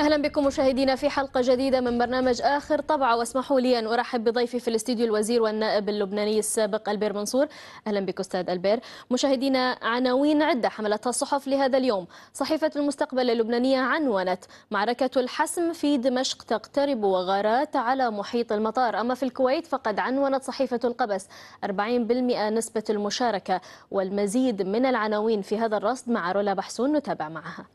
أهلا بكم مشاهدينا في حلقة جديدة من برنامج آخر طبعة، واسمحوا لي أن أرحب بضيفي في الاستديو الوزير والنائب اللبناني السابق ألبير منصور. أهلا بك أستاذ ألبير. مشاهدينا، عناوين عدة حملتها الصحف لهذا اليوم. صحيفة المستقبل اللبنانية عنونت معركة الحسم في دمشق تقترب وغارات على محيط المطار. أما في الكويت فقد عنونت صحيفة القبس 40% نسبة المشاركة. والمزيد من العناوين في هذا الرصد مع رولا بحسون، نتابع معها.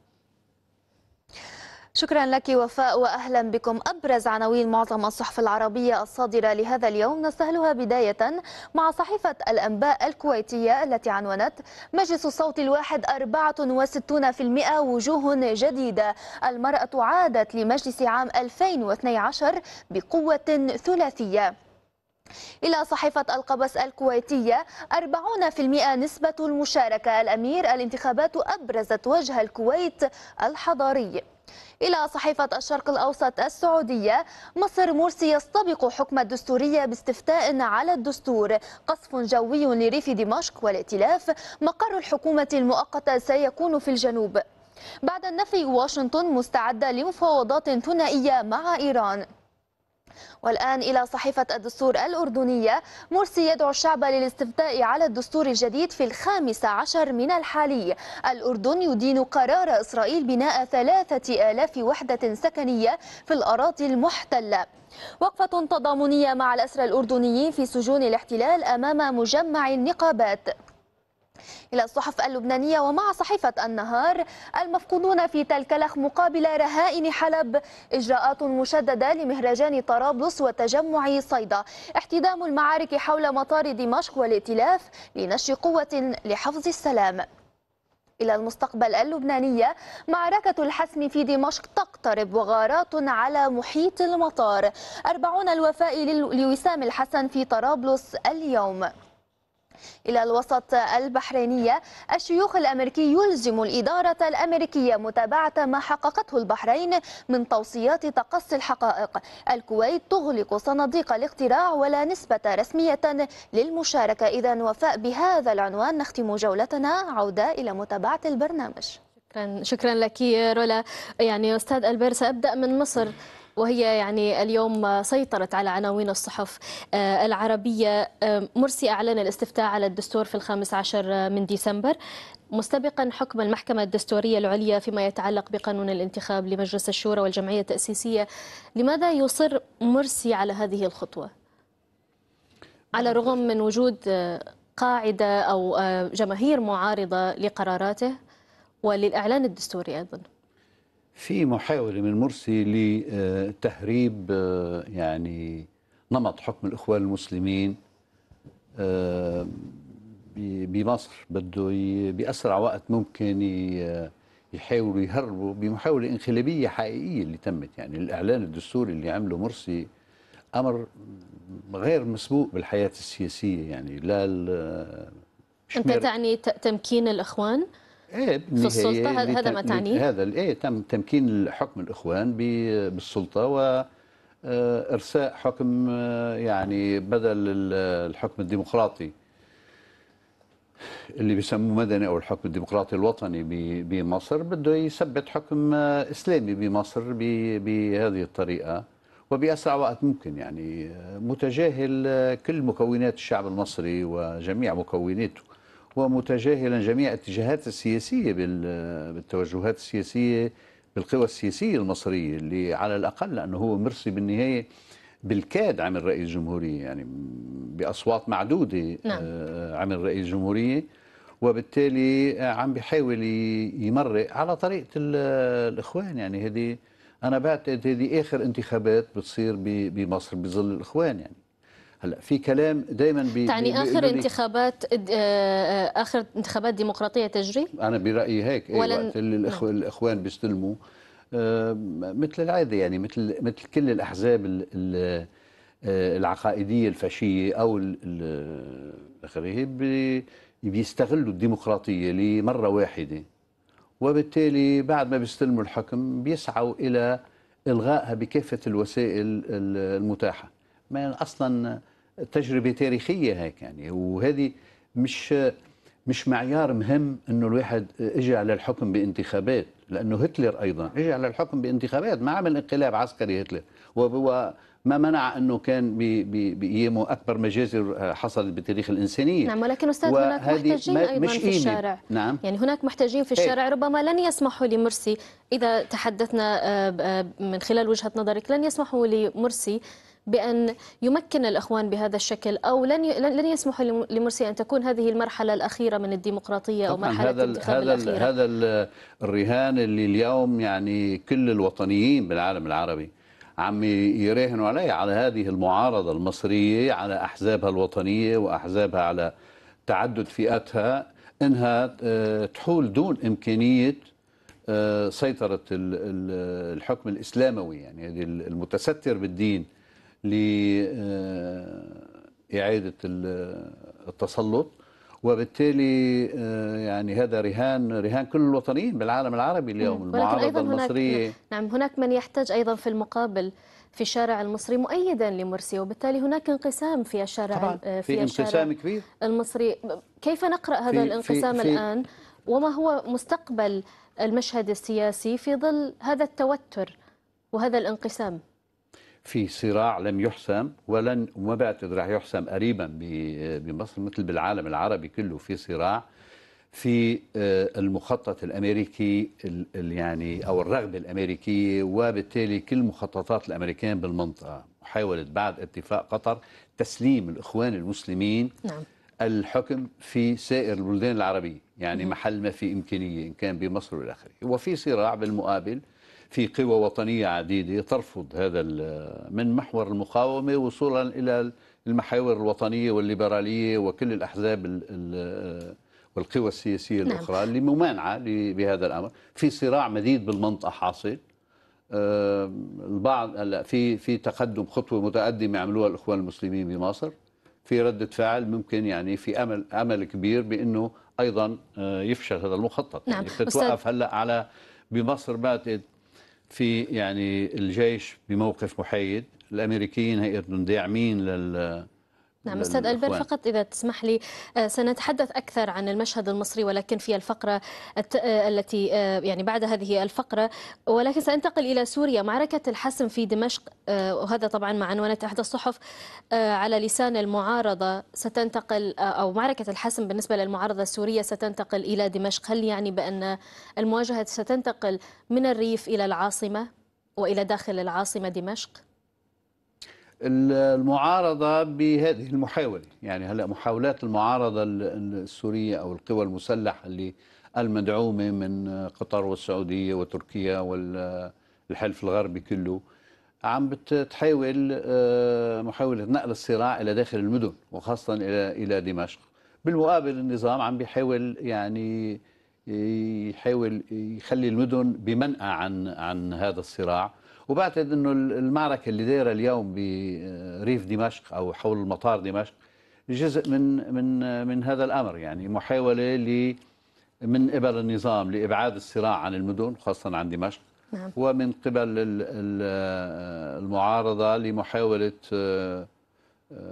شكرا لك وفاء واهلا بكم. ابرز عناوين معظم الصحف العربيه الصادره لهذا اليوم نستهلها بدايه مع صحيفه الانباء الكويتيه التي عنونت مجلس الصوت الواحد 64% وجوه جديده، المراه عادت لمجلس عام 2012 بقوه ثلاثيه. إلى صحيفة القبس الكويتية 40% نسبة المشاركة، الأمير الانتخابات أبرزت وجه الكويت الحضاري. إلى صحيفة الشرق الأوسط السعودية مصر مرسي يستبق حكم الدستورية باستفتاء على الدستور، قصف جوي لريف دمشق والائتلاف، مقر الحكومة المؤقتة سيكون في الجنوب. بعد النفي واشنطن مستعدة لمفاوضات ثنائية مع إيران. والآن إلى صحيفة الدستور الأردنية مرسي يدعو الشعب للاستفتاء على الدستور الجديد في 15 من الحالي، الأردن يدين قرار إسرائيل بناء 3000 وحدة سكنية في الأراضي المحتلة. وقفة تضامنية مع الأسرى الأردنيين في سجون الاحتلال أمام مجمع النقابات. إلى الصحف اللبنانية ومع صحيفة النهار المفقودون في تلكلخ مقابل رهائن حلب، إجراءات مشددة لمهرجان طرابلس وتجمع صيدا، احتدام المعارك حول مطار دمشق والائتلاف لنشر قوة لحفظ السلام. إلى المستقبل اللبنانية معركة الحسم في دمشق تقترب وغارات على محيط المطار، 40 الوفاء لوسام الحسن في طرابلس اليوم. إلى الوسط البحرينية الشيوخ الأمريكي يلزم الإدارة الأمريكية متابعة ما حققته البحرين من توصيات تقصي الحقائق، الكويت تغلق صناديق الاقتراع ولا نسبة رسمية للمشاركة. إذن وفاء، بهذا العنوان نختم جولتنا، عودة إلى متابعة البرنامج. شكرا لك رولا. يعني أستاذ ألبير، سأبدأ من مصر، وهي يعني اليوم سيطرت على عناوين الصحف العربية. مرسي أعلن الاستفتاء على الدستور في 15 من ديسمبر، مستبقا حكم المحكمة الدستورية العليا فيما يتعلق بقانون الانتخاب لمجلس الشورى والجمعية التأسيسية. لماذا يصر مرسي على هذه الخطوة على الرغم من وجود قاعدة أو جماهير معارضة لقراراته وللإعلان الدستوري؟ أيضا في محاولة من مرسي لتهريب يعني نمط حكم الإخوان المسلمين بمصر، بده بأسرع وقت ممكن يحاولوا يهربوا بمحاولة انقلابية حقيقية اللي تمت. يعني الإعلان الدستوري اللي عمله مرسي أمر غير مسبوق بالحياة السياسية. يعني لا أنت تعني تمكين الإخوان؟ إيه في السلطة، هذا ما تعنيه؟ هذا تم تمكين حكم الإخوان بالسلطة وإرساء حكم يعني بدل الحكم الديمقراطي اللي بيسموه مدني أو الحكم الديمقراطي الوطني بمصر، بده يثبت حكم إسلامي بمصر بهذه الطريقة وبأسرع وقت ممكن. يعني متجاهل كل مكونات الشعب المصري وجميع مكوناته، ومتجاهلا جميع اتجاهات السياسية بالتوجهات السياسية بالقوى السياسية المصرية اللي على الأقل، لأنه هو مرسي بالنهاية بالكاد عمل رئيس جمهورية، يعني بأصوات معدودة عمل رئيس جمهورية، وبالتالي عم بيحاول يمرق على طريقة الإخوان. يعني هذه أنا بعتقد هذه آخر انتخابات بتصير بمصر بظل الإخوان. يعني هلا في كلام دائما تعني اخر انتخابات ديمقراطيه تجري. انا برايي هيك وقت الاخوان بيستلموا مثل العاده، يعني مثل كل الاحزاب العقائديه الفاشيه او الاخرى بيستغلوا الديمقراطيه لمره واحده، وبالتالي بعد ما بيستلموا الحكم بيسعوا الى الغائها بكافه الوسائل المتاحه. ما اصلا تجربة تاريخية هيك يعني، وهذه مش معيار مهم انه الواحد اجى على الحكم بانتخابات، لأنه هتلر أيضا إجي على الحكم بانتخابات، ما عمل انقلاب عسكري هتلر، وما منع أنه كان بيقيموا أكبر مجازر حصلت بتاريخ الإنسانية. نعم، ولكن أستاذ هناك محتجين أيضا في الشارع. نعم، يعني هناك محتجين في الشارع ربما لن يسمحوا لمرسي، إذا تحدثنا من خلال وجهة نظرك، لن يسمحوا لمرسي بأن يمكن الأخوان بهذا الشكل، أو لن يسمحوا لمرسي أن تكون هذه المرحلة الأخيرة من الديمقراطية أو مرحلة الانتخاب الأخيرة. هذا الرهان اللي اليوم يعني كل الوطنيين بالعالم العربي عم يراهنوا عليه، على هذه المعارضة المصرية، على أحزابها الوطنية وأحزابها على تعدد فئاتها، إنها تحول دون إمكانية سيطرة الحكم الإسلاموي، يعني المتستر بالدين، لإعادة التسلط. وبالتالي يعني هذا رهان كل الوطنيين بالعالم العربي اليوم، المعارضة المصرية. نعم، هناك من يحتاج أيضا في المقابل في الشارع المصري مؤيدا لمرسي، وبالتالي هناك انقسام في الشارع. طبعا في انقسام كبير المصري. كيف نقرأ هذا الانقسام الآن، وما هو مستقبل المشهد السياسي في ظل هذا التوتر وهذا الانقسام؟ في صراع لم يحسم ولن، وما بعتقد راح يحسم قريبا بمصر، مثل بالعالم العربي كله في صراع في المخطط الامريكي، يعني او الرغبه الامريكيه، وبالتالي كل مخططات الامريكان بالمنطقه، وحاولت بعد اتفاق قطر تسليم الاخوان المسلمين الحكم في سائر البلدان العربيه، يعني محل ما في امكانيه، ان كان بمصر والى اخره. وفي صراع بالمقابل في قوى وطنية عديدة ترفض هذا من محور المقاومة وصولا إلى المحاور الوطنية والليبرالية وكل الأحزاب والقوى السياسية الأخرى. نعم، اللي ممانعة بهذا الأمر. في صراع مديد بالمنطقة حاصل. البعض في تقدم، خطوة متقدمة عملوها الإخوان المسلمين بمصر، في ردة فعل ممكن، يعني في أمل كبير بأنه أيضا يفشل هذا المخطط. نعم، يعني بتتوقف هلا على بمصر بعد في يعني الجيش بموقف محايد، الامريكيين هيقدروا داعمين نعم. أستاذ ألبير، فقط إذا تسمح لي سنتحدث أكثر عن المشهد المصري، ولكن في الفقرة التي يعني بعد هذه الفقرة. ولكن سأنتقل إلى سوريا، معركة الحسم في دمشق، وهذا طبعا ما عنونت إحدى الصحف على لسان المعارضة، ستنتقل، أو معركة الحسم بالنسبة للمعارضة السورية ستنتقل إلى دمشق. هل يعني بأن المواجهة ستنتقل من الريف إلى العاصمة وإلى داخل العاصمة دمشق؟ المعارضة بهذه المحاولة، يعني هلا محاولات المعارضة السورية أو القوى المسلحة اللي المدعومة من قطر والسعودية وتركيا والحلف الغربي كله، عم بتحاول محاولة نقل الصراع إلى داخل المدن وخاصة إلى دمشق. بالمقابل النظام عم بيحاول يعني يخلي المدن بمنأى عن هذا الصراع. وبعتقد انه المعركه اللي دايره اليوم بريف دمشق او حول مطار دمشق جزء من من من هذا الامر، يعني محاوله من قبل النظام لابعاد الصراع عن المدن خاصه عن دمشق. نعم، ومن قبل المعارضه لمحاوله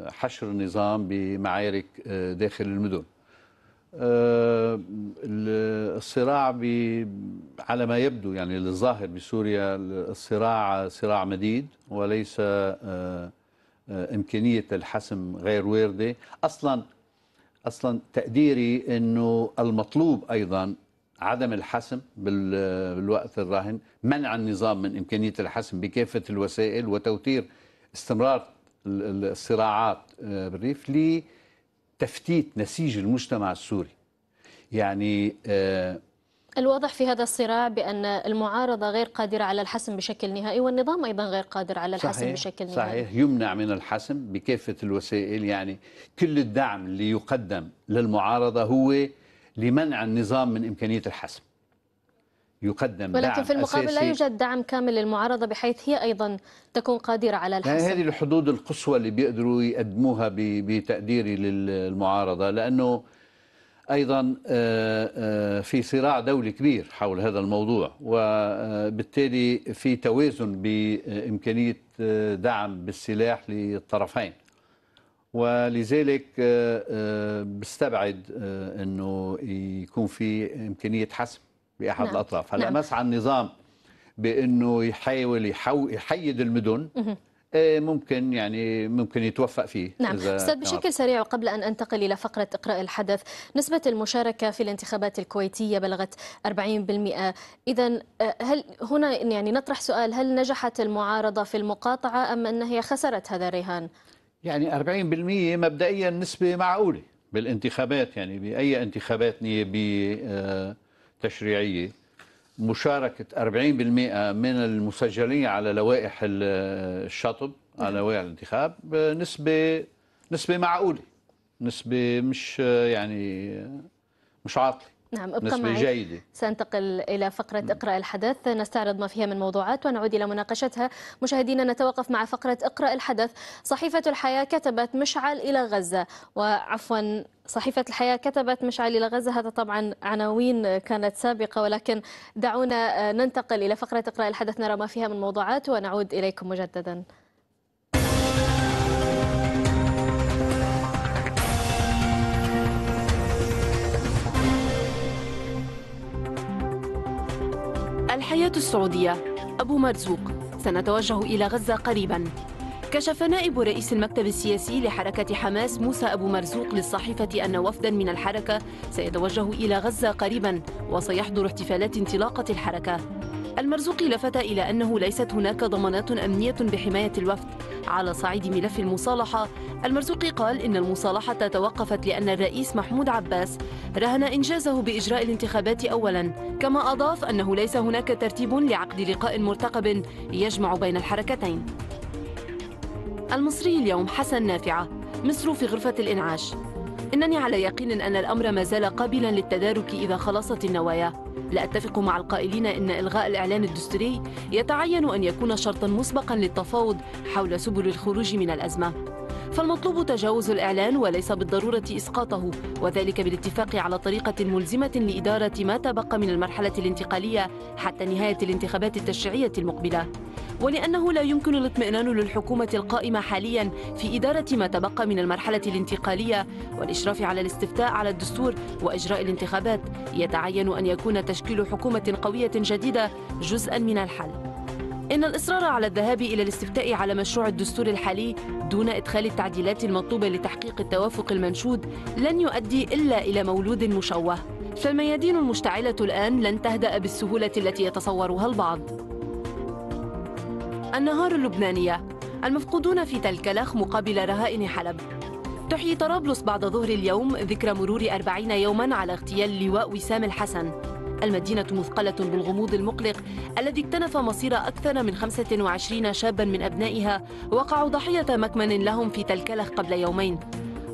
حشر النظام بمعارك داخل المدن. الصراع على ما يبدو، يعني الظاهر بسوريا، الصراع صراع مديد وليس إمكانية الحسم غير واردة. أصلا تقديري أنه المطلوب أيضا عدم الحسم بالوقت الراهن، منع النظام من إمكانية الحسم بكافة الوسائل، وتوتير استمرار الصراعات بالريف لي تفتيت نسيج المجتمع السوري. يعني الواضح في هذا الصراع بأن المعارضة غير قادرة على الحسم بشكل نهائي، والنظام أيضا غير قادر على الحسم بشكل نهائي. صحيح، يمنع من الحسم بكافة الوسائل، يعني كل الدعم اللي يقدم للمعارضة هو لمنع النظام من إمكانية الحسم، يقدم ولكن دعم في المقابل أساسي. لا يوجد دعم كامل للمعارضة بحيث هي أيضا تكون قادرة على الحسم. يعني هذه الحدود القصوى اللي بيقدروا يقدموها بتقديري للمعارضة، لأنه أيضا في صراع دولي كبير حول هذا الموضوع، وبالتالي في توازن بإمكانية دعم بالسلاح للطرفين. ولذلك بستبعد أنه يكون في إمكانية حسم بأحد الأطراف. هلأ مسعى النظام بأنه يحاول يحيد المدن ممكن يعني يتوفق فيه. نعم أستاذ بشكل سريع قبل أن أنتقل إلى فقرة إقراء الحدث، نسبة المشاركة في الانتخابات الكويتية بلغت 40%، إذا هل هنا يعني نطرح سؤال، هل نجحت المعارضة في المقاطعة أم أن هي خسرت هذا الرهان؟ يعني 40% مبدئيا نسبة معقولة بالانتخابات، يعني بأي انتخابات نيابية تشريعية مشاركة 40% من المسجلين على لوائح الشطب على لوائح الانتخاب نسبة معقولة، نسبة مش يعني مش عاطلة. نعم ابقى معي جيدة. سأنتقل إلى فقرة إقراء الحدث، نستعرض ما فيها من موضوعات ونعود إلى مناقشتها. مشاهدينا نتوقف مع فقرة إقراء الحدث. صحيفة الحياة كتبت مشعل إلى غزة، وعفوا صحيفة الحياة كتبت مشعل إلى غزة، هذا طبعا عناوين كانت سابقة، ولكن دعونا ننتقل إلى فقرة إقراء الحدث نرى ما فيها من موضوعات ونعود إليكم مجددا. الحياة السعودية، أبو مرزوق سنتوجه إلى غزة قريبا. كشف نائب رئيس المكتب السياسي لحركة حماس موسى أبو مرزوق للصحيفة أن وفدا من الحركة سيتوجه إلى غزة قريبا وسيحضر احتفالات انطلاقة الحركة. المرزوقي لفت إلى أنه ليست هناك ضمانات أمنية بحماية الوفد على صعيد ملف المصالحة. المرزوقي قال إن المصالحة توقفت لأن الرئيس محمود عباس رهن إنجازه بإجراء الانتخابات أولا، كما أضاف أنه ليس هناك ترتيب لعقد لقاء مرتقب يجمع بين الحركتين. المصري اليوم، حسن نافعة، مصر في غرفة الإنعاش. إنني على يقين أن الأمر ما زال قابلا للتدارك إذا خلصت النوايا. لا أتفق مع القائلين إن إلغاء الإعلان الدستوري يتعين أن يكون شرطا مسبقا للتفاوض حول سبل الخروج من الأزمة، فالمطلوب تجاوز الإعلان وليس بالضرورة إسقاطه، وذلك بالاتفاق على طريقة ملزمة لإدارة ما تبقى من المرحلة الانتقالية حتى نهاية الانتخابات التشريعية المقبلة، ولأنه لا يمكن الاطمئنان للحكومة القائمة حاليا في إدارة ما تبقى من المرحلة الانتقالية والإشراف على الاستفتاء على الدستور وإجراء الانتخابات، يتعين أن يكون تشكيل حكومة قوية جديدة جزءا من الحل. إن الإصرار على الذهاب إلى الاستفتاء على مشروع الدستور الحالي دون إدخال التعديلات المطلوبة لتحقيق التوافق المنشود لن يؤدي إلا إلى مولود مشوه، فالميادين المشتعلة الآن لن تهدأ بالسهولة التي يتصورها البعض. النهار، اللبنانية، المفقودون في تل كلخ مقابل رهائن حلب. تحيي طرابلس بعد ظهر اليوم ذكرى مرور 40 يوما على اغتيال لواء وسام الحسن. المدينة مثقلة بالغموض المقلق الذي اكتنف مصير أكثر من 25 شابا من أبنائها وقعوا ضحية مكمن لهم في تل كلخ قبل يومين.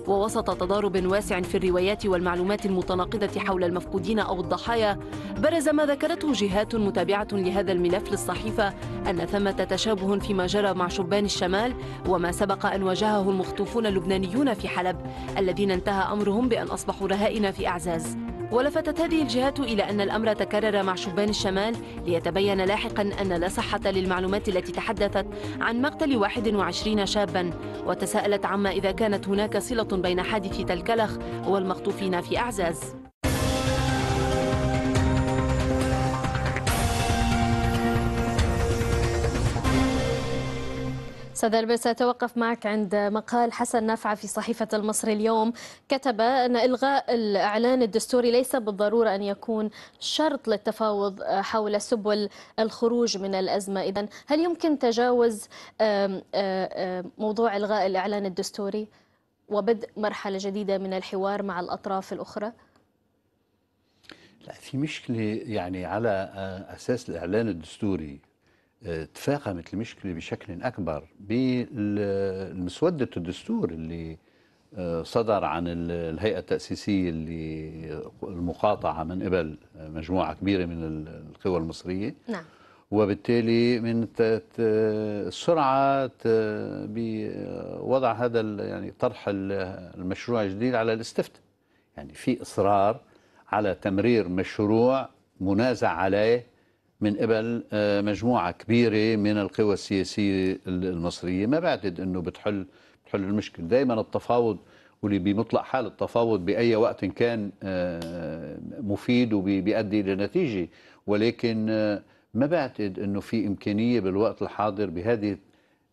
ووسط تضارب واسع في الروايات والمعلومات المتناقضة حول المفقودين أو الضحايا، برز ما ذكرته جهات متابعة لهذا الملف للصحيفة أن ثمة تشابه فيما جرى مع شبان الشمال وما سبق أن واجهه المختوفون اللبنانيون في حلب الذين انتهى أمرهم بأن أصبحوا رهائن في أعزاز. ولفتت هذه الجهات إلى أن الأمر تكرر مع شبان الشمال، ليتبين لاحقا أن لا صحة للمعلومات التي تحدثت عن مقتل 21 شابا، وتساءلت عما إذا كانت هناك صلة بين حادث تل كلخ والمخطوفين في أعزاز. أستاذ ألبير، سأتوقف معك عند مقال حسن نافعة في صحيفة المصري اليوم. كتب أن إلغاء الإعلان الدستوري ليس بالضرورة أن يكون شرط للتفاوض حول سبل الخروج من الأزمة. إذن هل يمكن تجاوز موضوع إلغاء الإعلان الدستوري وبدء مرحلة جديدة من الحوار مع الأطراف الأخرى؟ لا، في مشكلة يعني على أساس الإعلان الدستوري تفاقمت المشكله بشكل اكبر بالمسوده الدستور اللي صدر عن الهيئه التاسيسيه اللي المقاطعه من قبل مجموعه كبيره من القوى المصريه. نعم. وبالتالي من السرعه بوضع هذا يعني طرح المشروع الجديد على الاستفتاء، يعني في اصرار على تمرير مشروع منازع عليه من قبل مجموعة كبيرة من القوى السياسية المصرية. ما بعتقد أنه بتحل المشكلة. دائما التفاوض واللي بمطلق حال التفاوض بأي وقت كان مفيد وبيؤدي لنتيجه، ولكن ما بعتقد انه في امكانيه بالوقت الحاضر بهذه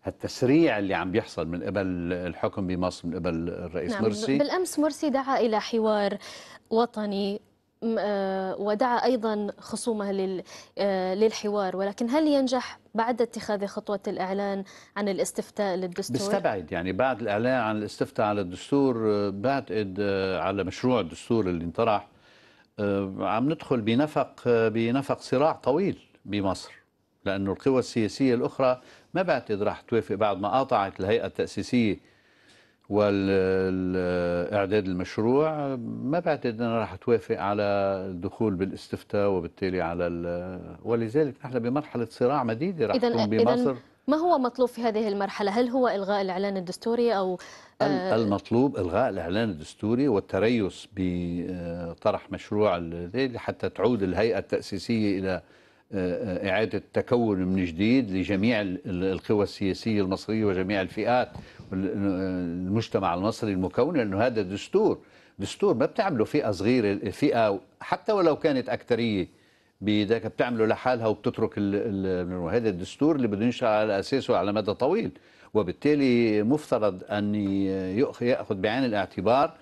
التسريع اللي عم بيحصل من قبل الحكم بمصر من قبل الرئيس مرسي. بالامس مرسي دعا الى حوار وطني ودعا ايضا خصومه للحوار، ولكن هل ينجح بعد اتخاذ خطوه الاعلان عن الاستفتاء للدستور؟ بستبعد، يعني بعد الاعلان عن الاستفتاء على الدستور بعتقد على مشروع الدستور اللي انطرح عم ندخل بنفق صراع طويل بمصر، لانه القوى السياسيه الاخرى ما بعتقد راح توافق بعد ما قاطعت الهيئه التاسيسيه والإعداد المشروع، ما بعتقد أنها راح توافق على الدخول بالاستفتاء وبالتالي على ولذلك نحن بمرحلة صراع مديدة راح تكون بمصر. ما هو مطلوب في هذه المرحلة؟ هل هو إلغاء الإعلان الدستوري أو المطلوب إلغاء الإعلان الدستوري والتريث بطرح مشروع حتى تعود الهيئة التأسيسية إلى إعادة تكون من جديد لجميع القوى السياسية المصرية وجميع الفئات المجتمع المصري المكون، لأنه هذا دستور ما بتعمله فئة صغيرة، فئة حتى ولو كانت أكترية بذاك بتعمله لحالها وبتترك هذا الدستور اللي بده ينشأ على أساسه على مدى طويل، وبالتالي مفترض أن يأخذ بعين الاعتبار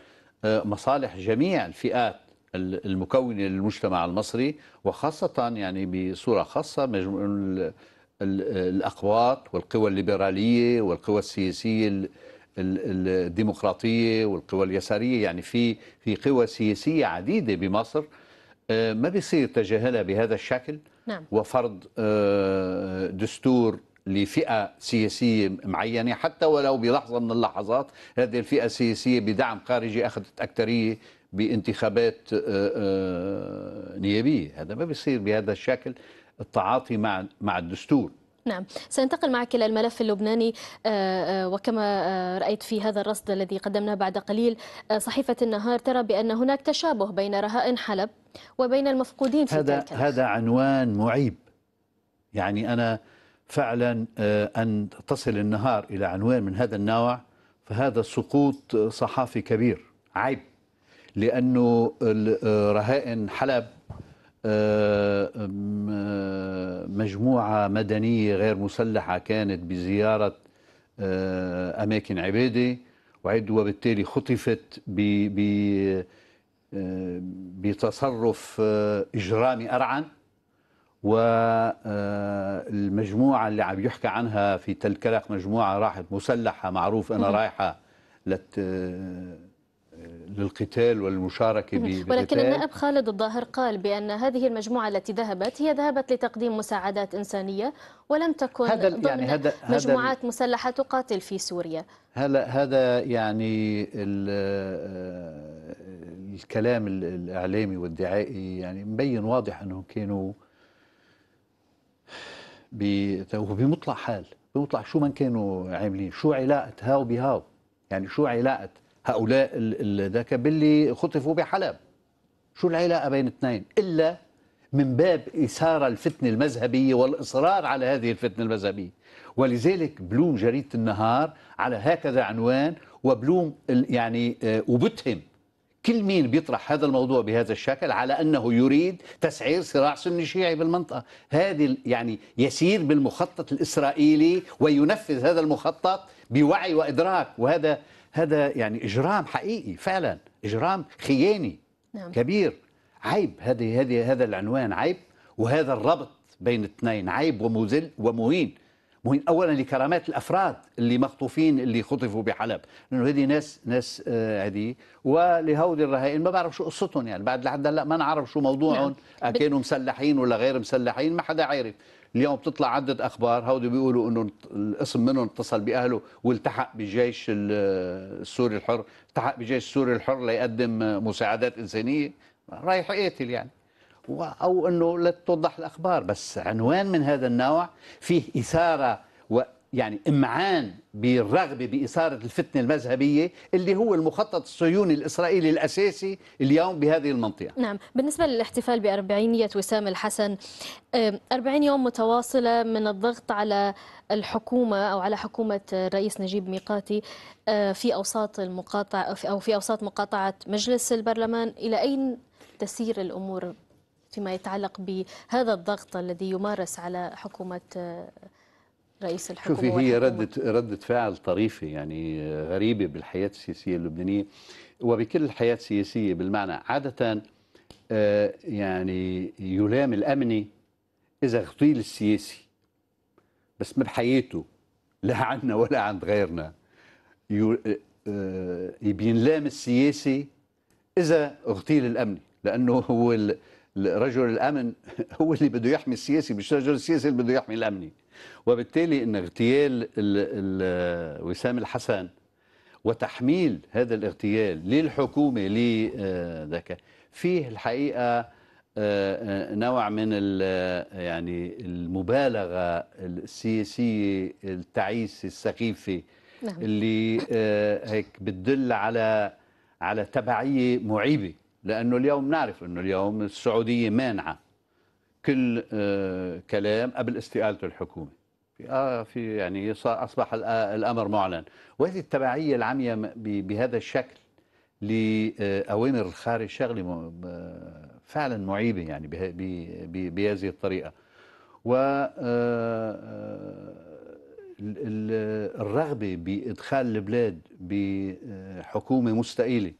مصالح جميع الفئات المكونة للمجتمع المصري، وخاصة يعني بصورة خاصة الأقواط والقوى الليبرالية والقوى السياسية الديمقراطية والقوى اليسارية، يعني في قوى سياسية عديدة بمصر ما بيصير تجاهلها بهذا الشكل. نعم. وفرض دستور لفئة سياسية معينة حتى ولو بلحظة من اللحظات هذه الفئة السياسية بدعم خارجي أخذت أكترية بانتخابات نيابية، هذا ما بيصير بهذا الشكل التعاطي مع الدستور. نعم، سننتقل معك إلى الملف اللبناني، وكما رأيت في هذا الرصد الذي قدمناه بعد قليل صحيفة النهار ترى بأن هناك تشابه بين رهائن حلب وبين المفقودين في تلك. هذا عنوان معيب، يعني أنا فعلا أن تصل النهار إلى عنوان من هذا النوع فهذا سقوط صحافي كبير، عيب، لأنه رهائن حلب مجموعة مدنية غير مسلحة كانت بزيارة أماكن عبادة وبالتالي خطفت بتصرف إجرامي أرعن، والمجموعة اللي عم يحكى عنها في تل كرك مجموعة راحت مسلحة معروف أنا رايحة للقتال والمشاركة بالقتال. ولكن النائب خالد الظاهر قال بأن هذه المجموعة التي ذهبت هي ذهبت لتقديم مساعدات إنسانية ولم تكن ضمن يعني مجموعات مسلحة تقاتل في سوريا. هذا يعني الكلام الإعلامي والدعائي يعني مبين واضح أنهم كانوا بمطلع حال، بمطلع شو ما كانوا عاملين، شو علاقة هاو بهاو، يعني شو علاقة هؤلاء ذاك باللي خطفوا بحلب، شو العلاقة بين اثنين؟ إلا من باب إثارة الفتنة المذهبية والإصرار على هذه الفتنة المذهبية، ولذلك بلوم جريدة النهار على هكذا عنوان، وبلوم يعني وبتهم كل مين بيطرح هذا الموضوع بهذا الشكل على أنه يريد تسعير صراع سني شيعي بالمنطقة. هذه يعني يسير بالمخطط الإسرائيلي وينفذ هذا المخطط بوعي وإدراك، وهذا يعني إجرام حقيقي، فعلا إجرام خياني. نعم. كبير، عيب، هذا العنوان عيب، وهذا الربط بين الاثنين عيب ومذل ومهين، مهين أولا لكرامات الأفراد اللي مخطوفين اللي خطفوا بحلب، لأنه هذه ناس عادية، ولهودي الرهائن ما بعرف شو قصتهم، يعني بعد لحد هلا ما نعرف شو موضوعهم. نعم. كانوا مسلحين ولا غير مسلحين ما حدا عارف. اليوم بتطلع عدة أخبار هودي بيقولوا إنه الاسم منهم اتصل بأهله والتحق بالجيش السوري الحر، التحق بالجيش السوري الحر ليقدم مساعدات إنسانية، رايح يقتل يعني، أو إنه لتوضح الأخبار. بس عنوان من هذا النوع فيه إثارة ويعني إمعان بالرغبة بإثارة الفتنة المذهبية اللي هو المخطط الصهيوني الإسرائيلي الأساسي اليوم بهذه المنطقة. نعم، بالنسبة للاحتفال بأربعينية وسام الحسن، 40 يوم متواصلة من الضغط على الحكومة أو على حكومة الرئيس نجيب ميقاتي في أوساط مقاطعة مجلس البرلمان، إلى أين تسير الأمور فيما يتعلق بهذا الضغط الذي يمارس على حكومة رئيس الحكومة؟ شوفي، هي ردة فعل طريفة يعني غريبة بالحياة السياسية اللبنانية وبكل الحياة السياسية بالمعنى. عادة يعني يلام الأمني إذا اغتيل السياسي، بس ما بحياته لا عنا ولا عند غيرنا بينلام السياسي إذا اغتيل الأمني، لأنه هو رجل الأمن هو اللي بده يحمي السياسي، مش رجل السياسي اللي بده يحمي الأمني. وبالتالي إن اغتيال وسام الحسن وتحميل هذا الاغتيال للحكومة لذاك فيه الحقيقة نوع من يعني المبالغة السياسية التعيسة السخيفة اللي هيك بتدل على تبعية معيبة، لأنه اليوم نعرف أنه اليوم السعودية مانعة كل كلام قبل استقالة الحكومة. في يعني أصبح الأمر معلن، وهذه التبعية العمياء بهذا الشكل لأوامر الخارج شغلة فعلا معيبة يعني بهذه الطريقة. و الرغبة بإدخال البلاد بحكومة مستقيلة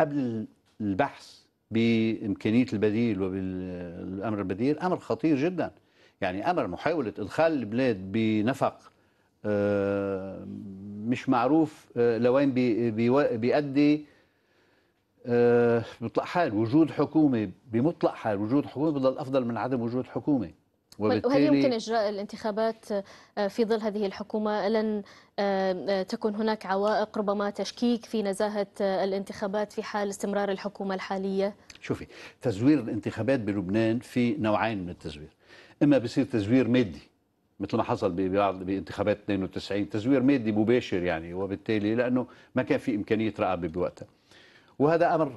قبل البحث بإمكانية البديل وبالأمر البديل أمر خطير جدا، يعني أمر محاولة إدخال البلاد بنفق مش معروف لوين بيؤدي بمطلق حال. وجود حكومة بمطلق حال، وجود حكومة بضل أفضل من عدم وجود حكومة. وهل يمكن إجراء الانتخابات في ظل هذه الحكومة؟ لن تكون هناك عوائق، ربما تشكيك في نزاهة الانتخابات في حال استمرار الحكومة الحالية؟ شوفي، تزوير الانتخابات بلبنان في نوعين من التزوير، إما بيصير تزوير مادي مثل ما حصل بانتخابات 92، تزوير مادي مباشر يعني، وبالتالي لأنه ما كان في إمكانية رقابة بوقتها، وهذا أمر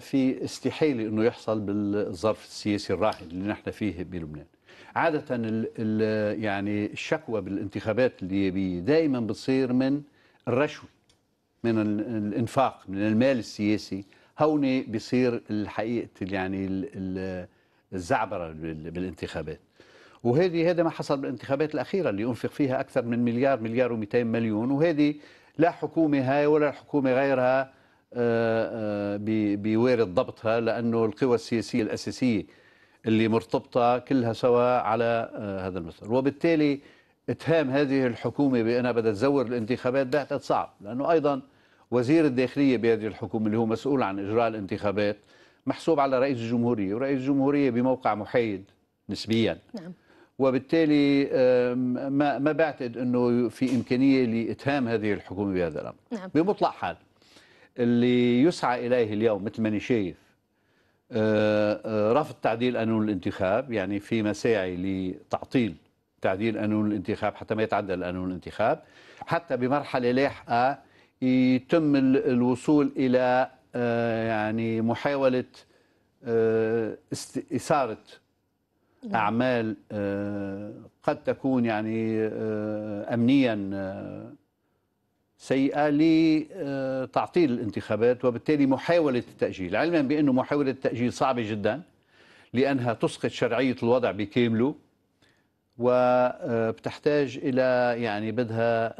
في استحالة أنه يحصل بالظرف السياسي الراهن اللي نحن فيه بلبنان. عادة يعني الشكوى بالانتخابات اللي دائما بتصير من الرشوة، من الانفاق، من المال السياسي. هون بيصير الحقيقة يعني الزعبرة بالانتخابات، وهذه هذا ما حصل بالانتخابات الأخيرة اللي أنفق فيها أكثر من مليار و200 مليون، وهذه لا حكومة هاي ولا حكومة غيرها بيوارد ضبطها، لأنه القوى السياسية الأساسية اللي مرتبطة كلها سوا على هذا المسار. وبالتالي اتهام هذه الحكومة بأنها بدها تزور الانتخابات بعتقد صعب، لأنه أيضا وزير الداخلية بهذه الحكومة اللي هو مسؤول عن إجراء الانتخابات محسوب على رئيس الجمهورية، ورئيس الجمهورية بموقع محايد نسبيا. نعم. وبالتالي ما بعتقد أنه في إمكانية لإتهام هذه الحكومة بهذا الأمر. نعم. بمطلق حال اللي يسعى إليه اليوم مثل ما أنا شايف رفض تعديل قانون الانتخاب، يعني في مساعي لتعطيل تعديل قانون الانتخاب حتى ما يتعدل قانون الانتخاب، حتى بمرحلة لاحقة يتم الوصول إلى يعني محاولة إثارة أعمال قد تكون يعني أمنيا سيئة لتعطيل الانتخابات، وبالتالي محاولة التأجيل، علما بأنه محاولة التأجيل صعبة جدا لأنها تسقط شرعية الوضع بكامله، وبتحتاج إلى يعني بدها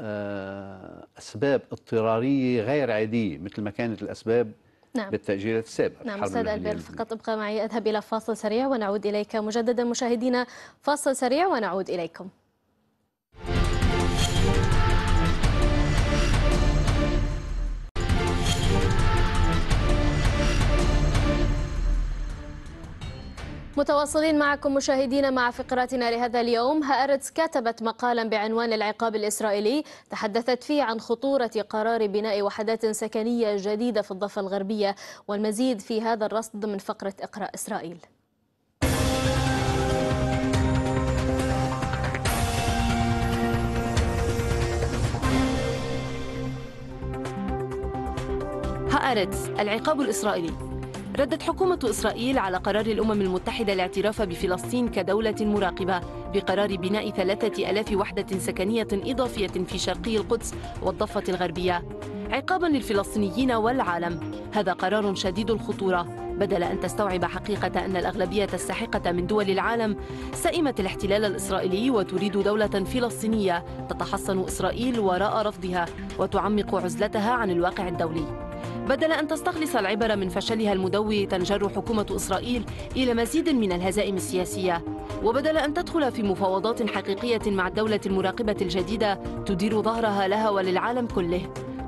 أسباب اضطرارية غير عادية مثل ما كانت الأسباب. نعم. بالتأجيلات السابقة. نعم. أستاذ ألبير، فقط ابقى معي، أذهب إلى فاصل سريع ونعود إليك مجددا. مشاهدينا، فاصل سريع ونعود إليكم. متواصلين معكم مشاهدينا مع فقراتنا لهذا اليوم. هآرتس كتبت مقالا بعنوان العقاب الإسرائيلي، تحدثت فيه عن خطورة قرار بناء وحدات سكنية جديدة في الضفة الغربية، والمزيد في هذا الرصد من فقرة اقرأ إسرائيل. هآرتس، العقاب الإسرائيلي. ردت حكومة إسرائيل على قرار الأمم المتحدة الاعتراف بفلسطين كدولة مراقبة بقرار بناء 3000 وحدة سكنية إضافية في شرقي القدس والضفة الغربية عقاباً للفلسطينيين والعالم. هذا قرار شديد الخطورة بدل أن تستوعب حقيقة أن الأغلبية الساحقة من دول العالم سئمت الاحتلال الإسرائيلي وتريد دولة فلسطينية تتحصن إسرائيل وراء رفضها وتعمق عزلتها عن الواقع الدولي. بدل أن تستخلص العبر من فشلها المدوي تنجر حكومة إسرائيل إلى مزيد من الهزائم السياسية، وبدل أن تدخل في مفاوضات حقيقية مع الدولة المراقبة الجديدة تدير ظهرها لها وللعالم كله.